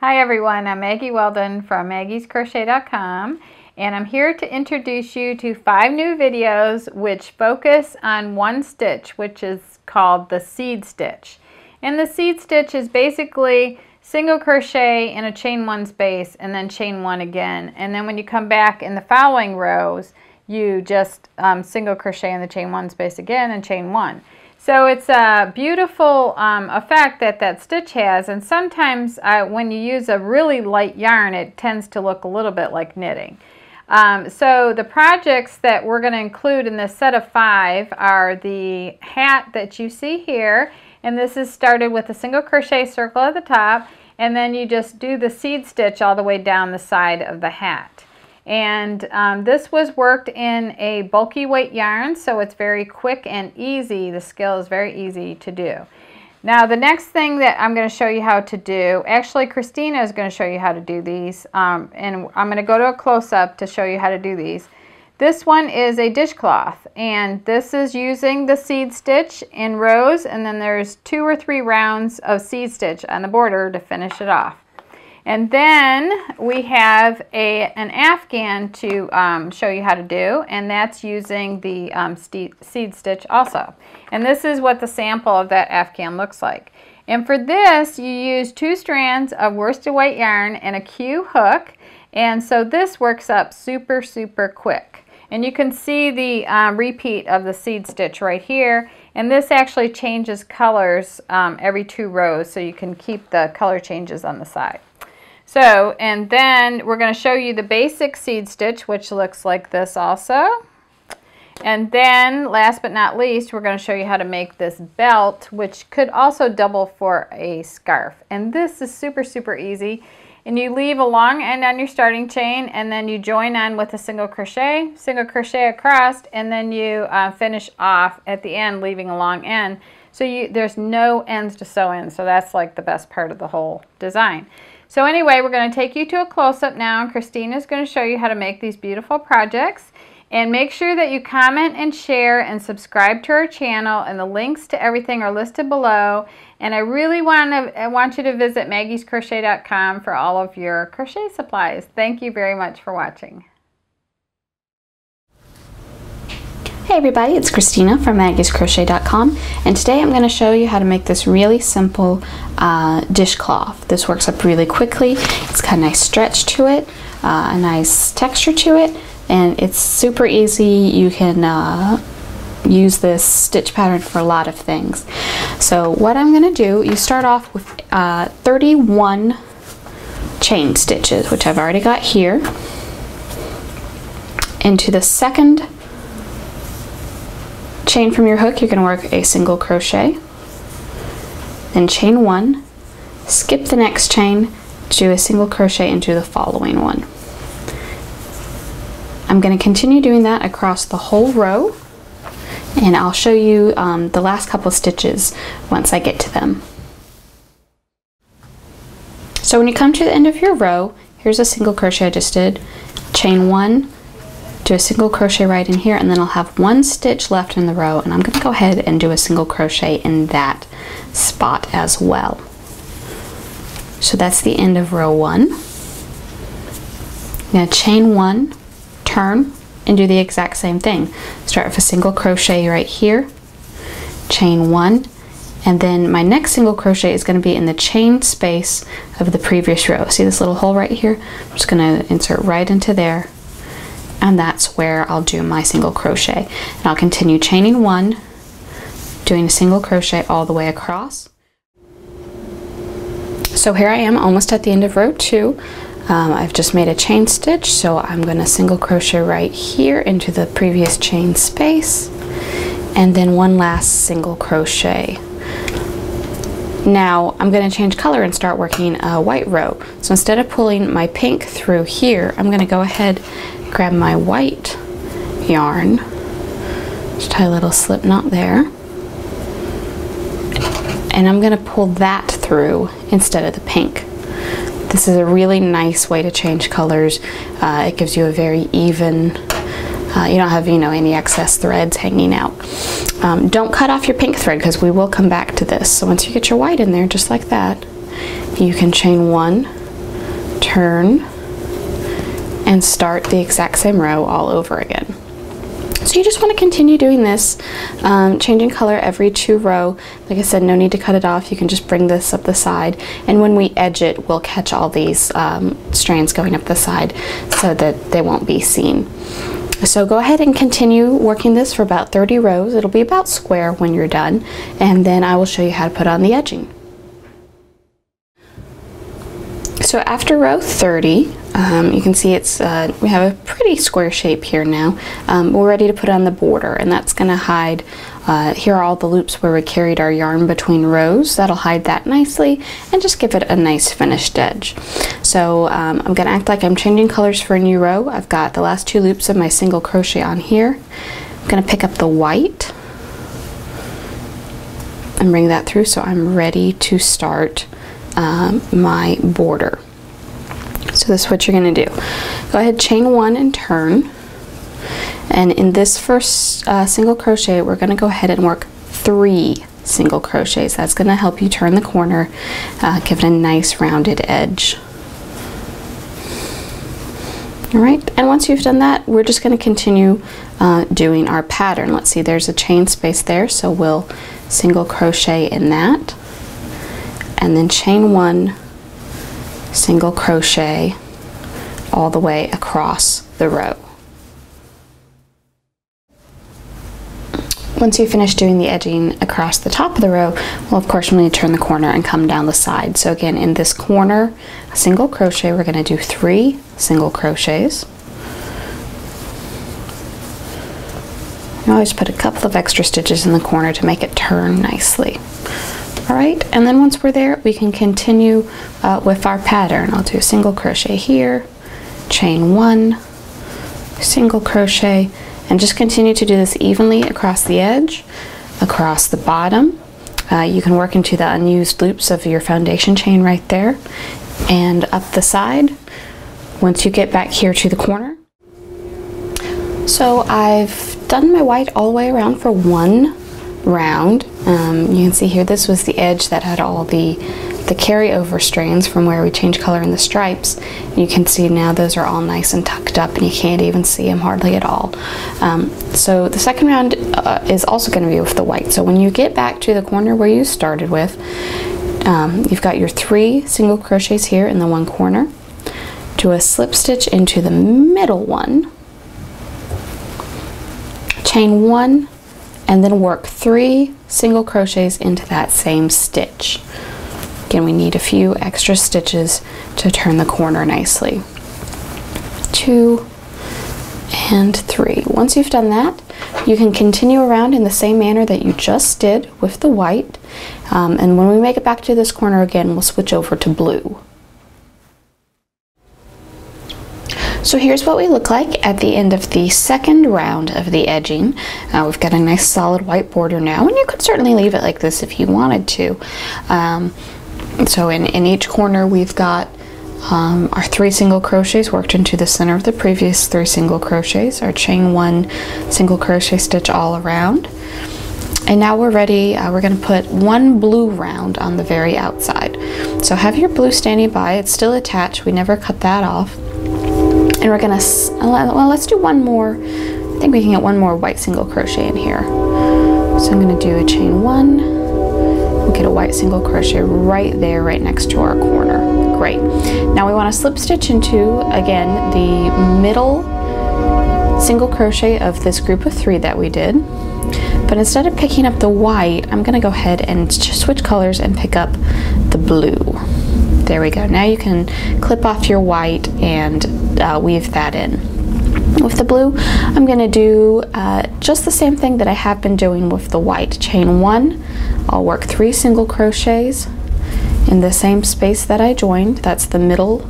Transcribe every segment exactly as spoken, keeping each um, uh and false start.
Hi everyone, I'm Maggie Weldon from maggies crochet dot com, and I'm here to introduce you to five new videos which focus on one stitch, which is called the seed stitch. And the seed stitch is basically single crochet in a chain one space and then chain one again, and then when you come back in the following rows you just um, single crochet in the chain one space again and chain one. So it's a beautiful um, effect that that stitch has, and sometimes uh, when you use a really light yarn it tends to look a little bit like knitting. Um, so the projects that we're going to include in this set of five are the hat that you see here, and this is started with a single crochet circle at the top, and then you just do the seed stitch all the way down the side of the hat. And um, this was worked in a bulky weight yarn, so it's very quick and easy. The skill is very easy to do. Now the next thing that I'm going to show you how to do, actually Christina is going to show you how to do these, um, and I'm going to go to a close-up to show you how to do these. This one is a dishcloth, and this is using the seed stitch in rows, and then there's two or three rounds of seed stitch on the border to finish it off. And then we have a, an afghan to um, show you how to do, and that's using the um, seed stitch also. And this is what the sample of that afghan looks like. And for this, you use two strands of worsted white yarn and a Q hook, and so this works up super, super quick. And you can see the um, repeat of the seed stitch right here, and this actually changes colors um, every two rows, so you can keep the color changes on the side. So, and then we're going to show you the basic seed stitch, which looks like this also. And then last but not least, we're going to show you how to make this belt, which could also double for a scarf. And this is super, super easy. And you leave a long end on your starting chain, and then you join on with a single crochet, single crochet across, and then you uh, finish off at the end leaving a long end. So you, there's no ends to sew in, so that's like the best part of the whole design. So anyway, we're going to take you to a close-up now, and Christina's going to show you how to make these beautiful projects. And make sure that you comment and share and subscribe to our channel, and the links to everything are listed below. And I really want to I want you to visit maggies crochet dot com for all of your crochet supplies. Thank you very much for watching. Hey everybody, it's Christina from maggies crochet dot com, and today I'm going to show you how to make this really simple uh, dishcloth. This works up really quickly. It's got a nice stretch to it, uh, a nice texture to it, and it's super easy. You can uh, use this stitch pattern for a lot of things. So what I'm going to do, you start off with uh, thirty-one chain stitches, which I've already got here, into the second chain from your hook you're going to work a single crochet, then chain one, skip the next chain, do a single crochet into the following one. I'm going to continue doing that across the whole row, and I'll show you um, the last couple stitches once I get to them. So when you come to the end of your row, here's a single crochet I just did, chain one, do a single crochet right in here, and then I'll have one stitch left in the row, and I'm going to go ahead and do a single crochet in that spot as well. So that's the end of row one. I'm going to chain one, turn, and do the exact same thing. Start with a single crochet right here, chain one, and then my next single crochet is going to be in the chain space of the previous row. See this little hole right here? I'm just going to insert right into there, and that's where I'll do my single crochet. And I'll continue chaining one, doing a single crochet all the way across. So here I am almost at the end of row two. Um, I've just made a chain stitch, so I'm going to single crochet right here into the previous chain space, and then one last single crochet. Now I'm going to change color and start working a white row. So instead of pulling my pink through here, I'm going to go ahead, grab my white yarn, just tie a little slip knot there, and I'm going to pull that through instead of the pink. This is a really nice way to change colors. Uh, it gives you a very even, uh, you don't have, you know, any excess threads hanging out. Um, don't cut off your pink thread because we will come back to this. So once you get your white in there, just like that, you can chain one, turn, and start the exact same row all over again. So you just want to continue doing this, um, changing color every two row. Like I said, no need to cut it off. You can just bring this up the side, and when we edge it, we'll catch all these um, strands going up the side so that they won't be seen. So go ahead and continue working this for about thirty rows. It'll be about square when you're done, and then I will show you how to put on the edging. So after row thirty, um, you can see it's uh, we have a pretty square shape here now. Um, we're ready to put on the border, and that's going to hide. Uh, here are all the loops where we carried our yarn between rows. That'll hide that nicely and just give it a nice finished edge. So um, I'm going to act like I'm changing colors for a new row. I've got the last two loops of my single crochet on here. I'm going to pick up the white and bring that through, so I'm ready to start Um, my border. So this is what you're going to do. Go ahead, chain one and turn, and in this first uh, single crochet we're going to go ahead and work three single crochets. That's going to help you turn the corner, uh, give it a nice rounded edge. Alright, and once you've done that, we're just going to continue uh, doing our pattern. Let's see, there's a chain space there, so we'll single crochet in that, and then chain one, single crochet all the way across the row. Once you finish doing the edging across the top of the row, well, of course, we need to turn the corner and come down the side. So again, in this corner single crochet, we're going to do three single crochets. You always put a couple of extra stitches in the corner to make it turn nicely. Alright, and then once we're there, we can continue uh, with our pattern. I'll do a single crochet here, chain one, single crochet, and just continue to do this evenly across the edge, across the bottom. Uh, you can work into the unused loops of your foundation chain right there, and up the side once you get back here to the corner. So I've done my white all the way around for one round. Um, you can see here this was the edge that had all the the carryover strands from where we changed color in the stripes. You can see now those are all nice and tucked up, and you can't even see them hardly at all. Um, so the second round uh, is also going to be with the white. So when you get back to the corner where you started with, um, you've got your three single crochets here in the one corner. Do a slip stitch into the middle one, chain one, and then work three single crochets into that same stitch. Again, we need a few extra stitches to turn the corner nicely. Two and three. Once you've done that, you can continue around in the same manner that you just did with the white, um, and when we make it back to this corner again, we'll switch over to blue. So here's what we look like at the end of the second round of the edging. Uh, we've got a nice solid white border now, and you could certainly leave it like this if you wanted to. Um, so in, in each corner we've got um, our three single crochets worked into the center of the previous three single crochets, our chain one single crochet stitch all around. And now we're ready, uh, we're going to put one blue round on the very outside. So have your blue standing by, it's still attached, we never cut that off. And we're gonna, well, let's do one more. I think we can get one more white single crochet in here. So I'm gonna do a chain one, we'll get a white single crochet right there, right next to our corner. Great. Now we wanna slip stitch into, again, the middle single crochet of this group of three that we did. But instead of picking up the white, I'm gonna go ahead and just switch colors and pick up the blue. There we go. Now you can clip off your white and uh, weave that in. With the blue, I'm going to do uh, just the same thing that I have been doing with the white. Chain one, I'll work three single crochets in the same space that I joined. That's the middle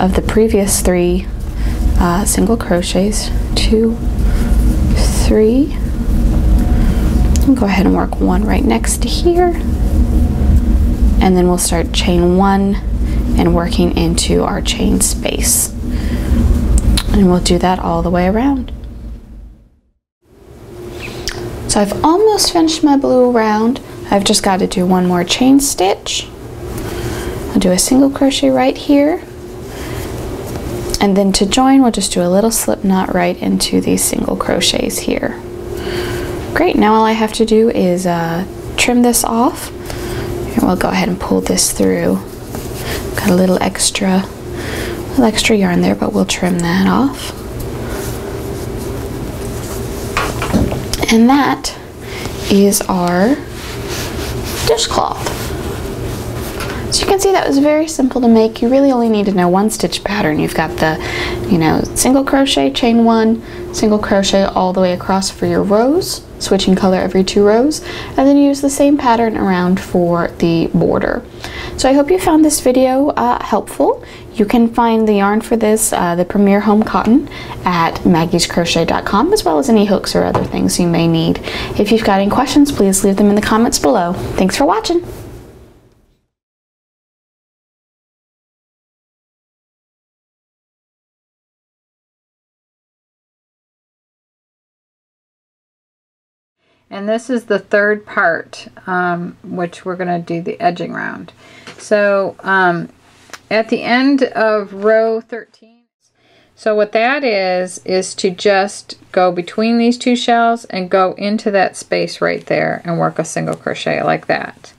of the previous three uh, single crochets. Two, three. And go ahead and work one right next to here. And then we'll start chain one and working into our chain space. And we'll do that all the way around. So I've almost finished my blue round. I've just got to do one more chain stitch. I'll do a single crochet right here, and then to join we'll just do a little slip knot right into these single crochets here. Great, now all I have to do is uh, trim this off, and we'll go ahead and pull this through. Got a little extra, little extra yarn there, but we'll trim that off. And that is our dishcloth. So you can see that was very simple to make. You really only need to know one stitch pattern. You've got the, you know, single crochet, chain one, single crochet all the way across for your rows, switching color every two rows, and then use the same pattern around for the border. So I hope you found this video uh, helpful. You can find the yarn for this, uh, the Premier Home Cotton, at maggies crochet dot com, as well as any hooks or other things you may need. If you've got any questions, please leave them in the comments below. Thanks for watching! And this is the third part, um, which we're going to do the edging round. So um, at the end of row thirteen, so what that is, is to just go between these two shells and go into that space right there and work a single crochet like that.